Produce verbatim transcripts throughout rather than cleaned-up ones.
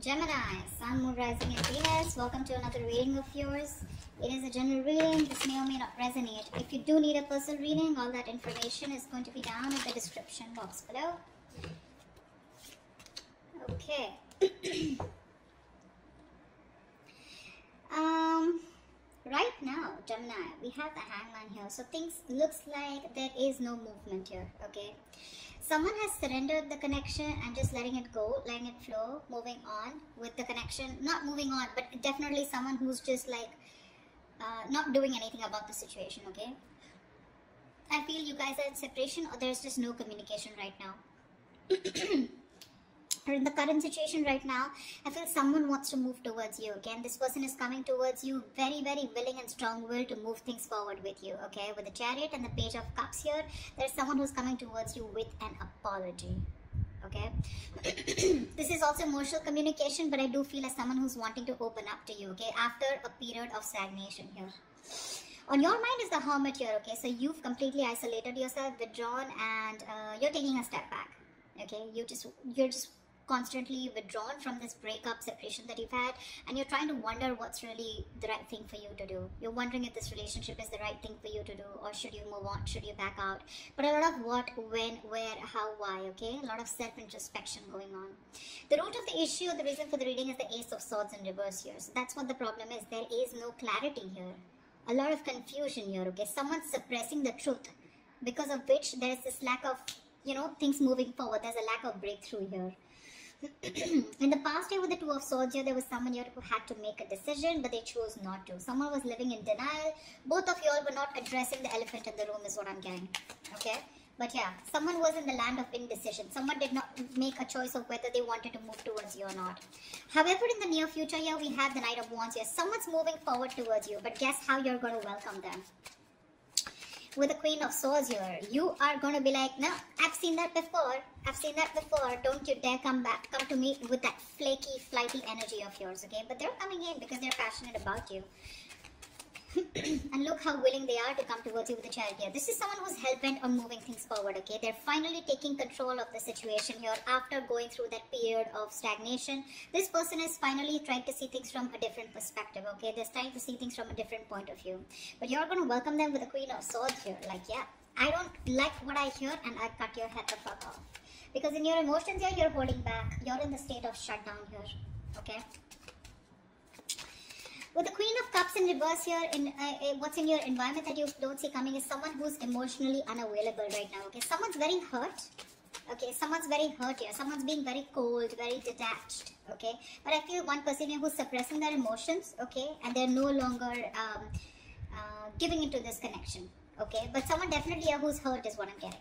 Gemini, Sun, Moon, Rising, and Venus. Welcome to another reading of yours. It is a general reading. This may or may not resonate. If you do need a personal reading, all that information is going to be down in the description box below. Okay. um, right now, Gemini, we have the Hangman here. So things looks like there is no movement here. Okay. Someone has surrendered the connection and just letting it go, letting it flow, moving on with the connection. Not moving on, but definitely someone who's just like uh, not doing anything about the situation, okay? I feel you guys are in separation or there's just no communication right now. Or in the current situation right now, I feel someone wants to move towards you, okay? And this person is coming towards you very, very willing and strong will to move things forward with you, okay? With the Chariot and the Page of Cups here, there's someone who's coming towards you with an apology, okay? This is also emotional communication, but I do feel as someone who's wanting to open up to you, okay? After a period of stagnation here. On your mind is the Hermit here, okay? So you've completely isolated yourself, withdrawn, and uh, you're taking a step back, okay? You just, you're just... constantly withdrawn from this breakup, separation that you've had, and you're trying to wonder what's really the right thing for you to do. You're wondering if this relationship is the right thing for you to do, or should you move on, should you back out? But a lot of what, when, where, how, why, okay? A lot of self-introspection going on. The root of the issue, the reason for the reading is the Ace of Swords in reverse here. So that's what the problem is. There is no clarity here. A lot of confusion here, okay? Someone's suppressing the truth, because of which there is this lack of, you know, things moving forward. There's a lack of breakthrough here. In the past year with the Two of Swords here, there was someone here who had to make a decision, but they chose not to. Someone was living in denial. Both of y'all were not addressing the elephant in the room is what I'm getting. Okay? But yeah, someone was in the land of indecision. Someone did not make a choice of whether they wanted to move towards you or not. However, in the near future here, we have the Knight of Wands here. Someone's moving forward towards you, but guess how you're going to welcome them? With the Queen of Swords here, you are going to be like, no, I've seen that before. I've seen that before. Don't you dare come back, come to me with that flaky, flighty energy of yours, okay? But they're coming in because they're passionate about you. And look how willing they are to come towards you with the Chariot here. This is someone who's hell-bent on moving things forward, okay? They're finally taking control of the situation here after going through that period of stagnation. This person is finally trying to see things from a different perspective, okay? They're trying to see things from a different point of view. But you're going to welcome them with the Queen of Swords here. Like, yeah, I don't like what I hear and I cut your head the fuck off. Because in your emotions here, you're holding back. You're in the state of shutdown here, okay? With the Queen of Cups in reverse here, in uh, uh, what's in your environment that you don't see coming is someone who's emotionally unavailable right now, okay? Someone's very hurt, okay? Someone's very hurt here. Someone's being very cold, very detached, okay? But I feel one person here who's suppressing their emotions, okay? And they're no longer um, uh, giving into this connection, okay? But someone definitely here who's hurt is what I'm getting.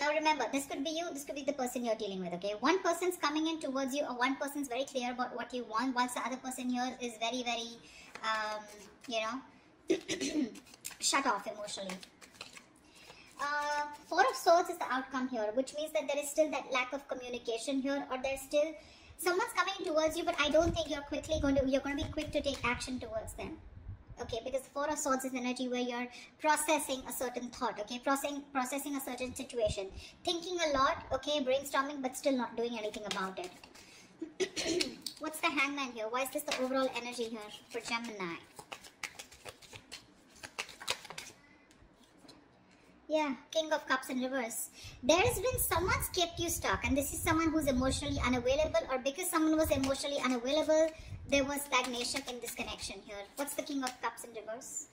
Now remember, this could be you, this could be the person you're dealing with, okay? One person's coming in towards you, or one person's very clear about what you want, whilst the other person here is very, very, um, you know, shut off emotionally. Uh, Four of Swords is the outcome here, which means that there is still that lack of communication here, or there's still, someone's coming towards you, but I don't think you're quickly going to, you're going to be quick to take action towards them. Okay, because Four of Swords is energy where you're processing a certain thought, okay, processing processing a certain situation, thinking a lot, okay, brainstorming, but still not doing anything about it. What's the Hangman here? Why is this the overall energy here for Gemini? Yeah, King of Cups in reverse. There has been someone's kept you stuck, and this is someone who's emotionally unavailable, or because someone was emotionally unavailable, there was stagnation in this connection here. What's the King of Cups in reverse?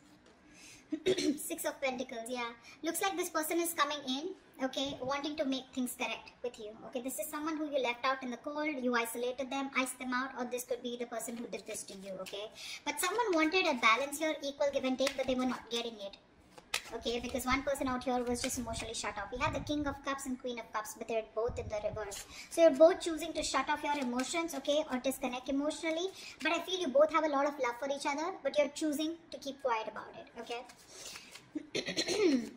Six of Pentacles, yeah. Looks like this person is coming in, okay, wanting to make things correct with you, okay. This is someone who you left out in the cold, you isolated them, iced them out, or this could be the person who did this to you, okay. But someone wanted a balance here, equal give and take, but they were not getting it. Okay, because one person out here was just emotionally shut off. We have the King of Cups and Queen of Cups, but they're both in the reverse. So you're both choosing to shut off your emotions, okay, or disconnect emotionally. But I feel you both have a lot of love for each other, but you're choosing to keep quiet about it, okay?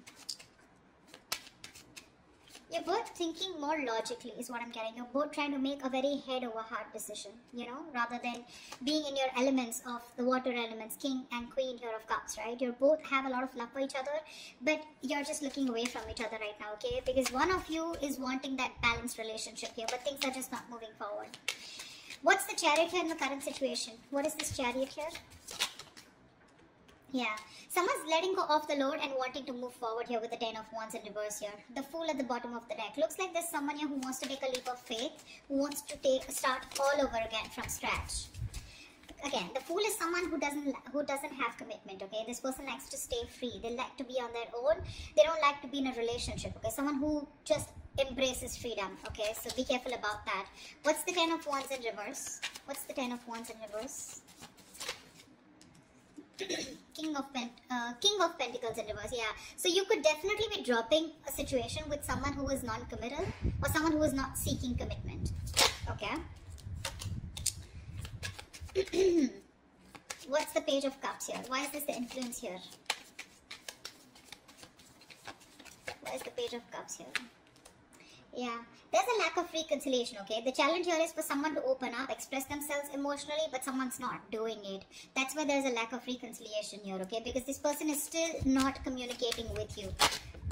You're both thinking more logically is what I'm getting. You're both trying to make a very head over heart decision, you know, rather than being in your elements of the water elements, King and Queen here of Cups, right? You both have a lot of love for each other, but you're just looking away from each other right now, okay? Because one of you is wanting that balanced relationship here, but things are just not moving forward. What's the Chariot here in the current situation? What is this Chariot here? Yeah, someone's letting go of the load and wanting to move forward here with the Ten of Wands in reverse here. The Fool at the bottom of the deck. Looks like there's someone here who wants to take a leap of faith, who wants to take start all over again from scratch. Again, the Fool is someone who doesn't who doesn't have commitment, okay? This person likes to stay free. They like to be on their own. They don't like to be in a relationship, okay? Someone who just embraces freedom, okay? So be careful about that. What's the Ten of Wands in reverse? What's the Ten of Wands in reverse? King of Pent uh, King of Pentacles in reverse, yeah. So you could definitely be dropping a situation with someone who is non-committal or someone who is not seeking commitment, okay? What's the Page of Cups here? Why is this the influence here? Why is the Page of Cups here? Yeah, there's a lack of reconciliation, okay? The challenge here is for someone to open up, express themselves emotionally, but someone's not doing it. That's why there's a lack of reconciliation here, okay? Because this person is still not communicating with you.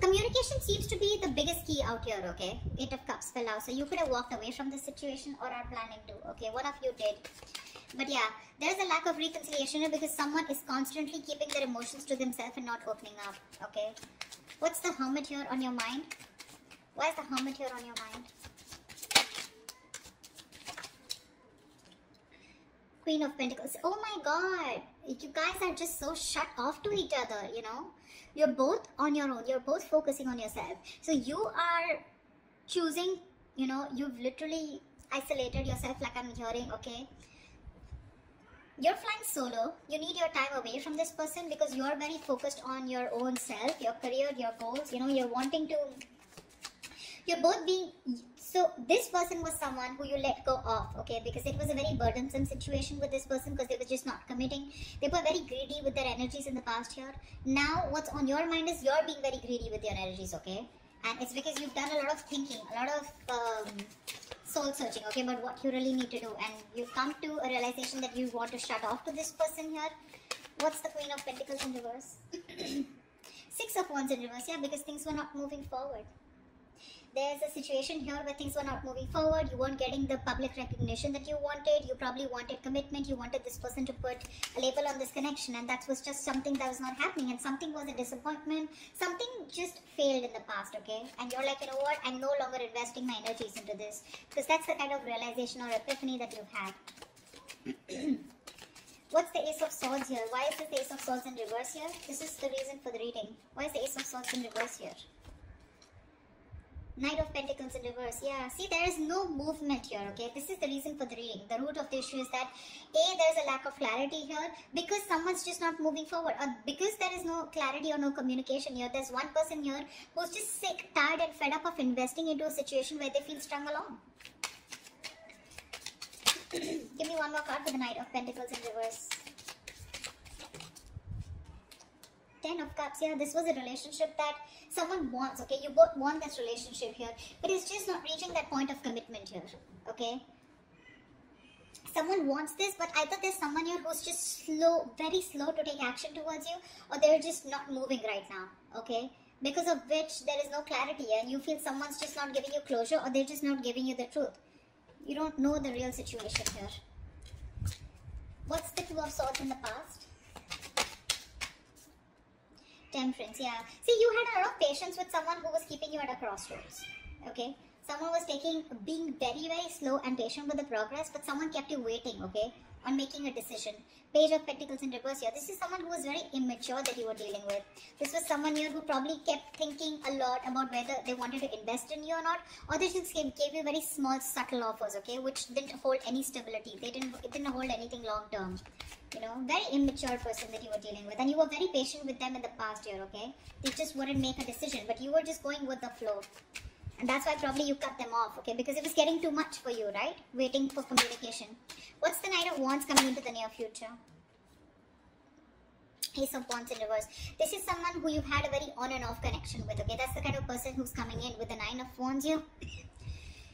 Communication seems to be the biggest key out here, okay? Eight of Cups fell out, so you could have walked away from the situation or are planning to, okay? One of you did. But yeah, there's a lack of reconciliation because someone is constantly keeping their emotions to themselves and not opening up, okay? What's the Hermit here on your mind? Why is the Hermit here on your mind? Queen of Pentacles. Oh my God. You guys are just so shut off to each other, you know? You're both on your own. You're both focusing on yourself. So you are choosing, you know, you've literally isolated yourself like I'm hearing, okay? You're flying solo. You need your time away from this person because you're very focused on your own self, your career, your goals. You know, you're wanting to... You're both being... So, this person was someone who you let go of, okay? Because it was a very burdensome situation with this person because they were just not committing. They were very greedy with their energies in the past here. Now, what's on your mind is you're being very greedy with your energies, okay? And it's because you've done a lot of thinking, a lot of... Um, soul searching, okay, but what you really need to do, and you've come to a realization that you want to shut off to this person here. What's the Queen of Pentacles in reverse? Six of Wands in reverse, yeah, because things were not moving forward. There's a situation here where things were not moving forward. You weren't getting the public recognition that you wanted. You probably wanted commitment. You wanted this person to put a label on this connection, and that was just something that was not happening, and something was a disappointment. Something just failed in the past, okay? And you're like, you know what? I'm no longer investing my energies into this, because that's the kind of realization or epiphany that you've had. What's the Ace of Swords here? Why is this Ace of Swords in reverse here? This is the reason for the reading. Why is the Ace of Swords in reverse here? Knight of Pentacles in reverse, yeah. See, there is no movement here, okay? This is the reason for the reading. The root of the issue is that, A, there's a lack of clarity here because someone's just not moving forward. Or because there is no clarity or no communication here, there's one person here who's just sick, tired, and fed up of investing into a situation where they feel strung along. Give me one more card for the Knight of Pentacles in reverse. Ten of Cups, yeah, this was a relationship that someone wants, okay? You both want this relationship here, but it's just not reaching that point of commitment here, okay? Someone wants this, but either there's someone here who's just slow, very slow to take action towards you, or they're just not moving right now, okay? Because of which there is no clarity here, and you feel someone's just not giving you closure, or they're just not giving you the truth. You don't know the real situation here. What's the Two of Swords in the past? Temperance, yeah. See, you had a lot of patience with someone who was keeping you at a crossroads, okay? Someone was taking, being very, very slow and patient with the progress, but someone kept you waiting, okay, on making a decision. Page of Pentacles in reverse here. This is someone who was very immature that you were dealing with. This was someone here who probably kept thinking a lot about whether they wanted to invest in you or not, or they just gave, gave you very small, subtle offers, okay, which didn't hold any stability. They didn't, it didn't hold anything long-term. You know, very immature person that you were dealing with, and you were very patient with them in the past year, okay? They just wouldn't make a decision, but you were just going with the flow. And that's why probably you cut them off, okay? Because it was getting too much for you, right? Waiting for communication. What's the Knight of Wands coming into the near future? Ace of Wands in reverse. This is someone who you've had a very on and off connection with, okay? That's the kind of person who's coming in with the Nine of Wands here.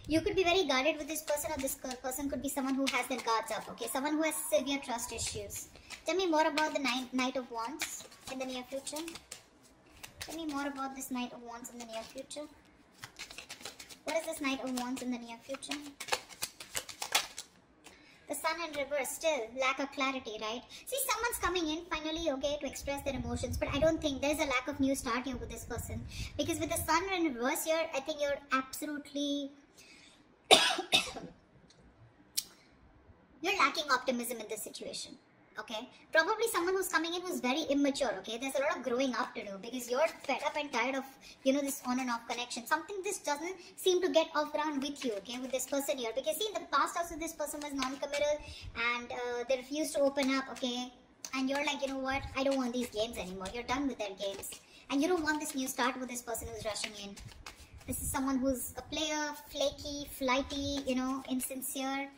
You could be very guarded with this person, or this person could be someone who has their guards up, okay? Someone who has severe trust issues. Tell me more about the Knight of Wands in the near future. Tell me more about this Knight of Wands in the near future. What is this Knight of Wands in the near future? sun and reverse, still lack of clarity, right? See, someone's coming in finally, okay, to express their emotions, but I don't think there's a lack of new start here with this person, because with the sun and reverse here, I think you're absolutely you're lacking optimism in this situation. Okay, probably someone who's coming in who's very immature. Okay, there's a lot of growing up to do, because you're fed up and tired of, you know, this on and off connection. Something this doesn't seem to get off ground with you, okay, with this person here, because see, in the past also this person was non-committal and uh, they refused to open up, okay, and you're like, you know what, I don't want these games anymore. You're done with their games and you don't want this new start with this person who's rushing in. This is someone who's a player, flaky, flighty, you know, insincere.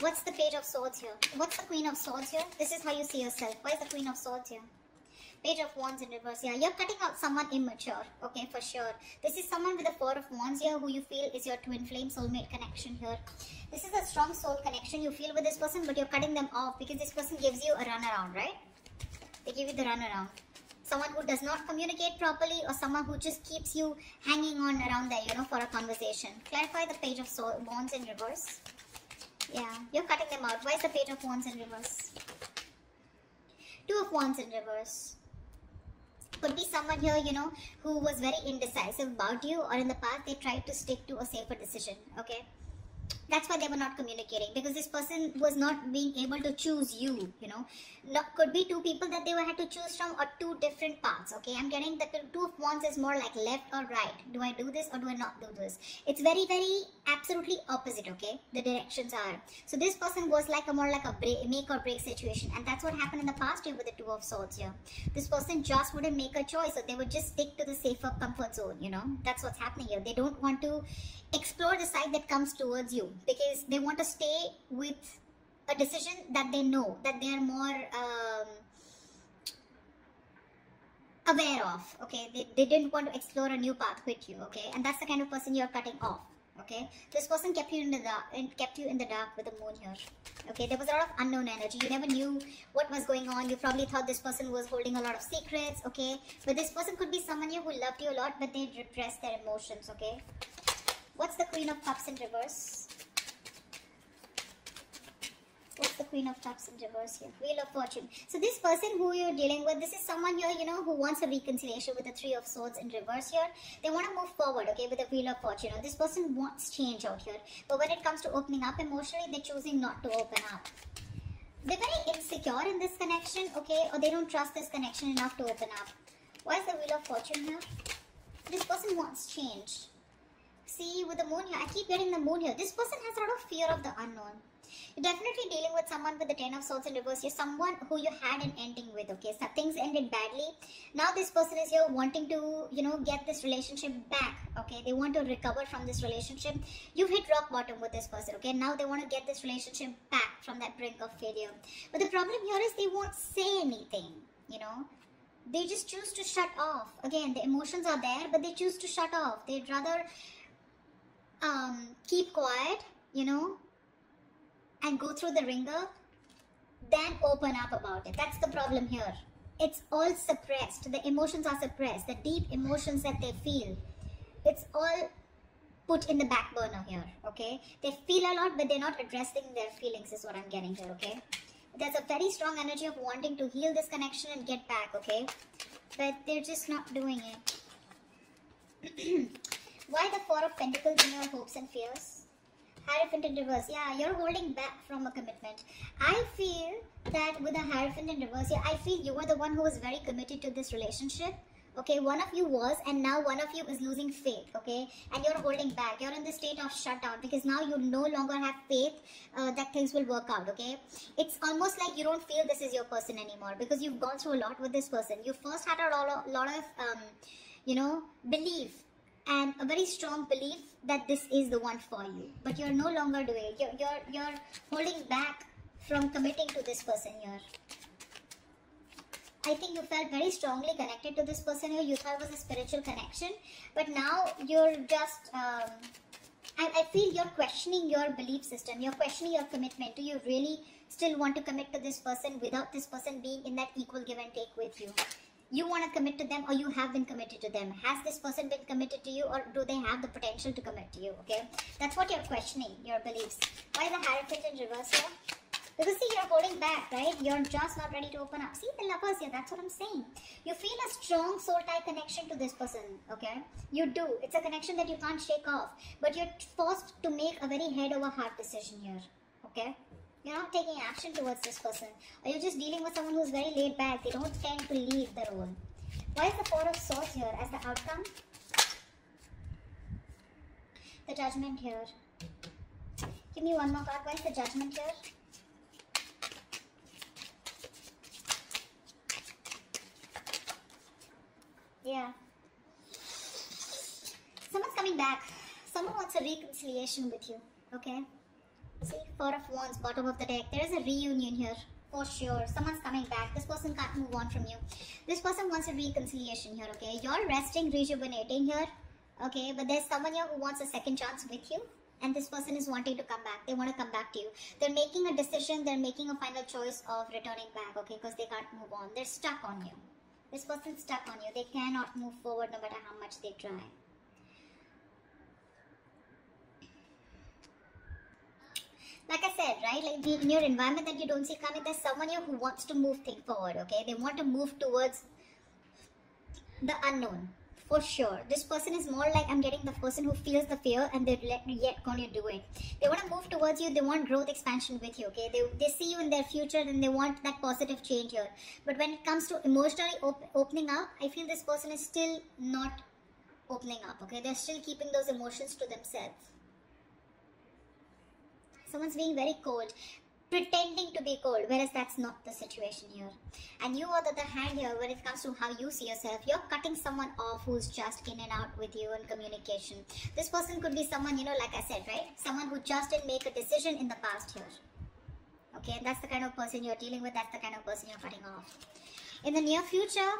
What's the Page of Swords here? What's the Queen of Swords here? This is how you see yourself. Why is the Queen of Swords here? Page of Wands in reverse. Yeah, you're cutting out someone immature. Okay, for sure. This is someone with the Four of Wands here, who you feel is your twin flame soulmate connection here. This is a strong soul connection you feel with this person, but you're cutting them off because this person gives you a runaround, right? They give you the runaround. Someone who does not communicate properly, or someone who just keeps you hanging on around there, you know, for a conversation. Clarify the Page of Wands in reverse. Yeah, you're cutting them out. Why is the Page of Wands in reverse? Two of Wands in reverse. Could be someone here, you know, who was very indecisive about you, or in the past they tried to stick to a safer decision, okay? That's why they were not communicating, because this person was not being able to choose you, you know. Could be two people that they were had to choose from, or two different paths, okay? I'm getting the Two of Wands is more like left or right. Do I do this or do I not do this? It's very, very absolutely opposite, okay? The directions are. So this person was like a more like a break, make or break situation, and that's what happened in the past year with the Two of Swords here. This person just wouldn't make a choice, so they would just stick to the safer comfort zone, you know? That's what's happening here. They don't want to explore the side that comes towards you, because they want to stay with a decision that they know, that they are more um, aware of, okay? They, they didn't want to explore a new path with you, okay? And that's the kind of person you're cutting off, okay? This person kept you in the dark, and kept you in the dark with the moon here, okay? There was a lot of unknown energy. You never knew what was going on. You probably thought this person was holding a lot of secrets, okay? But this person could be someone here who loved you a lot, but they repressed their emotions, okay? What's the Queen of Cups in reverse? What's the Queen of Cups in reverse here? Wheel of Fortune. So this person who you're dealing with, this is someone here, you know, who wants a reconciliation with the Three of Swords in reverse here. They want to move forward, okay, with the Wheel of Fortune. This person wants change out here. But when it comes to opening up emotionally, they're choosing not to open up. They're very insecure in this connection, okay, or they don't trust this connection enough to open up. Why is the Wheel of Fortune here? This person wants change. See, with the moon here, I keep getting the moon here. This person has a lot of fear of the unknown. You're definitely dealing with someone with the Ten of Swords in reverse. You're someone who you had an ending with, okay? So things ended badly. Now this person is here wanting to, you know, get this relationship back, okay? They want to recover from this relationship. You've hit rock bottom with this person, okay? Now they want to get this relationship back from that brink of failure. But the problem here is they won't say anything, you know? They just choose to shut off. Again, the emotions are there, but they choose to shut off. They'd rather... Um, keep quiet, you know, and go through the ringer, then open up about it. That's the problem here. It's all suppressed. The emotions are suppressed. The deep emotions that they feel, it's all put in the back burner here, okay? They feel a lot, but they're not addressing their feelings is what I'm getting here, okay? There's a very strong energy of wanting to heal this connection and get back, okay? But they're just not doing it. Why the Four of Pentacles in your hopes and fears? Hierophant in reverse. Yeah, you're holding back from a commitment. I feel that with a Hierophant in reverse, yeah, I feel you were the one who was very committed to this relationship. Okay, one of you was, and now one of you is losing faith, okay? And you're holding back. You're in the state of shutdown because now you no longer have faith uh, that things will work out, okay? It's almost like you don't feel this is your person anymore because you've gone through a lot with this person. You first had a lot of, lot of um, you know, belief. And a very strong belief that this is the one for you. But you're no longer doing it. You're, you're, you're holding back from committing to this person here. I think you felt very strongly connected to this person here. You thought it was a spiritual connection. But now you're just... Um, I, I feel you're questioning your belief system. You're questioning your commitment. Do you really still want to commit to this person without this person being in that equal give and take with you? You want to commit to them, or you have been committed to them. Has this person been committed to you, or do they have the potential to commit to you? Okay, that's what you're questioning, your beliefs. Why the Hierophant in reverse here? Because see, you're holding back, right? You're just not ready to open up. See, the lovers here, that's what I'm saying. You feel a strong soul-tie connection to this person, okay? You do. It's a connection that you can't shake off. But you're forced to make a very head-over-heart decision here, okay? You're not taking action towards this person. Or you're just dealing with someone who's very laid back. They don't tend to leave the role. Why is the Four of Swords here as the outcome? The Judgment here. Give me one more card. Why is the Judgment here? Yeah. Someone's coming back. Someone wants a reconciliation with you. Okay. See, Four of Wands, bottom of the deck. There is a reunion here. For sure, someone's coming back. This person can't move on from you. This person wants a reconciliation here, okay? You're resting, rejuvenating here, okay? But there's someone here who wants a second chance with you, and this person is wanting to come back. They want to come back to you. They're making a decision. They're making a final choice of returning back, okay? Because they can't move on. They're stuck on you. This person's stuck on you. They cannot move forward no matter how much they try. Like I said, right, like in your environment that you don't see coming, there's someone here who wants to move things forward, okay? They want to move towards the unknown, for sure. This person is more like, I'm getting the person who feels the fear and they're yet going to do it. They want to move towards you. They want growth, expansion with you, okay? They, they see you in their future and they want that positive change here. But when it comes to emotionally op opening up, I feel this person is still not opening up, okay? They're still keeping those emotions to themselves. Someone's being very cold, pretending to be cold, whereas that's not the situation here. And you, on the other hand, here, when it comes to how you see yourself, you're cutting someone off who's just in and out with you in communication. This person could be someone, you know, like I said, right? Someone who just didn't make a decision in the past here. Okay, and that's the kind of person you're dealing with. That's the kind of person you're cutting off. In the near future,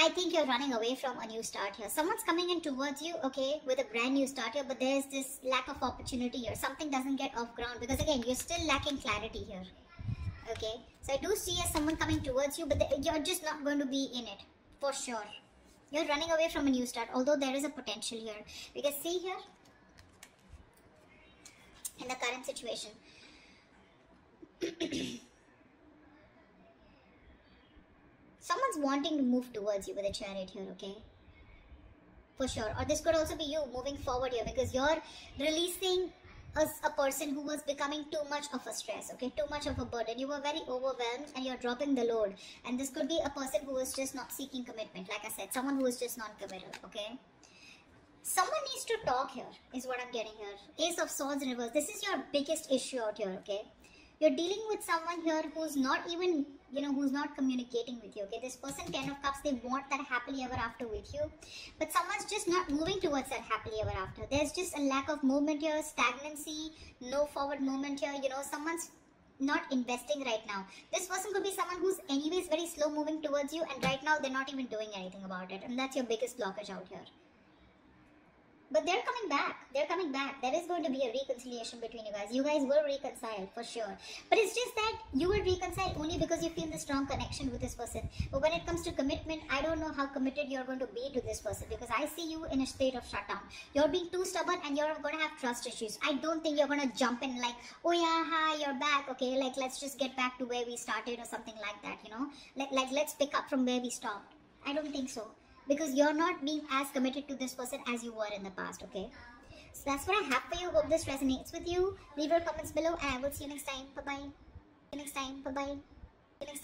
I think you're running away from a new start here. Someone's coming in towards you, okay, with a brand new start here, but there's this lack of opportunity here. Something doesn't get off ground because, again, you're still lacking clarity here, okay? So I do see as someone coming towards you, but the, you're just not going to be in it, for sure. You're running away from a new start, although there is a potential here. Because see here, in the current situation, someone's wanting to move towards you with a Chariot here, okay? For sure. Or this could also be you moving forward here because you're releasing us a person who was becoming too much of a stress, okay? Too much of a burden. You were very overwhelmed and you're dropping the load. And this could be a person who is just not seeking commitment. Like I said, someone who is just non-committal, okay? Someone needs to talk here is what I'm getting here. Ace of Swords in reverse. This is your biggest issue out here, okay? You're dealing with someone here who's not even, you know, who's not communicating with you, okay? This person, Ten of Cups, they want that happily ever after with you. But someone's just not moving towards that happily ever after. There's just a lack of movement here, stagnancy, no forward movement here. You know, someone's not investing right now. This person could be someone who's anyways very slow moving towards you. And right now, they're not even doing anything about it. And that's your biggest blockage out here. But they're coming back. They're coming back. There is going to be a reconciliation between you guys. You guys will reconcile for sure. But it's just that you will reconcile only because you feel the strong connection with this person. But when it comes to commitment, I don't know how committed you're going to be to this person because I see you in a state of shutdown. You're being too stubborn and you're going to have trust issues. I don't think you're going to jump in like, oh yeah, hi, you're back. Okay, like let's just get back to where we started or something like that, you know. Like, like let's pick up from where we stopped. I don't think so. Because you're not being as committed to this person as you were in the past, okay? So that's what I have for you. Hope this resonates with you. Leave your comments below and I will see you next time. Bye-bye. See you next time. Bye-bye. See you next time.